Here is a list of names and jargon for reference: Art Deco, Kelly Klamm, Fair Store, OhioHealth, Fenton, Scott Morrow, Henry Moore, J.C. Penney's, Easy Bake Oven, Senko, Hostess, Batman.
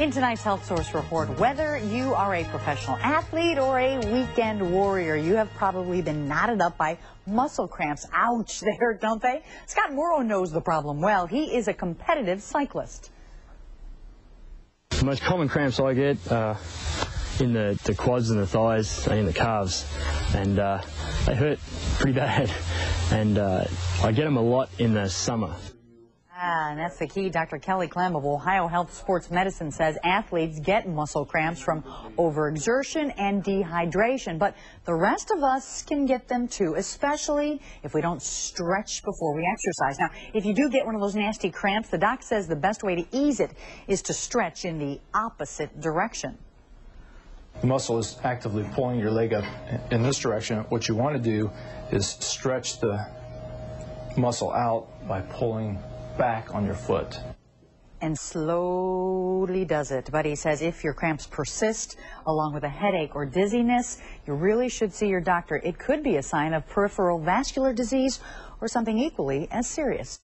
In tonight's Health Source report, whether you are a professional athlete or a weekend warrior, you have probably been knotted up by muscle cramps. Ouch, they hurt, don't they? Scott Morrow knows the problem well. He is a competitive cyclist. The most common cramps I get are in the quads and the thighs and in the calves, and they hurt pretty bad, and I get them a lot in the summer. And that's the key. Dr. Kelly Klamm of OhioHealth Sports Medicine says athletes get muscle cramps from overexertion and dehydration, but the rest of us can get them too, especially if we don't stretch before we exercise. Now, if you do get one of those nasty cramps, the doc says the best way to ease it is to stretch in the opposite direction. The muscle is actively pulling your leg up in this direction. What you want to do is stretch the muscle out by pulling back on your foot. And slowly does it. But he says if your cramps persist along with a headache or dizziness, you really should see your doctor. It could be a sign of peripheral vascular disease or something equally as serious.